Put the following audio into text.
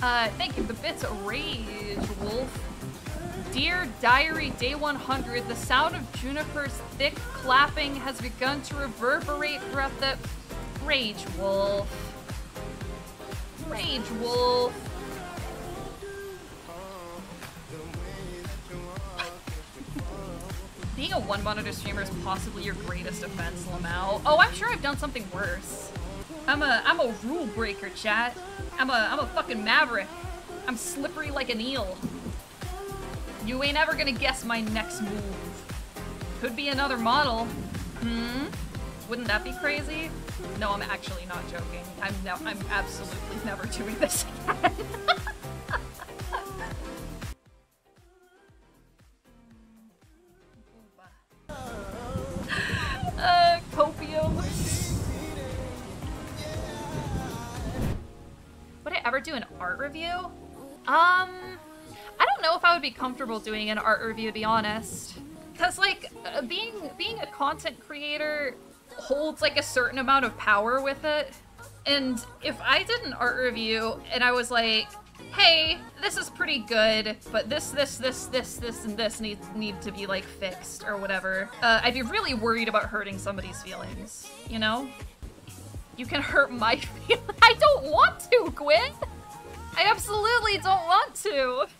Thank you for the bits. Rage Wolf. Dear Diary, Day 100, the sound of Juniper's thick clapping has begun to reverberate throughout the... Rage Wolf. Rage Wolf. Being a one-monitor streamer is possibly your greatest offense, Lamau. Oh, I'm sure I've done something worse. I'm a rule breaker, chat. I'm a fucking maverick. I'm slippery like an eel. You ain't ever gonna guess my next move. Could be another model. Hmm? Wouldn't that be crazy? No, I'm actually not joking. I'm absolutely never doing this again. Copium. Would I ever do an art review? I don't know if I would be comfortable doing an art review, to be honest. Cause like, being a content creator holds like a certain amount of power with it. And if I did an art review and I was like, hey, this is pretty good, but this, and this need to be like fixed or whatever, I'd be really worried about hurting somebody's feelings, you know? You can hurt my feelings. I don't want to, Gwen! I absolutely don't want to!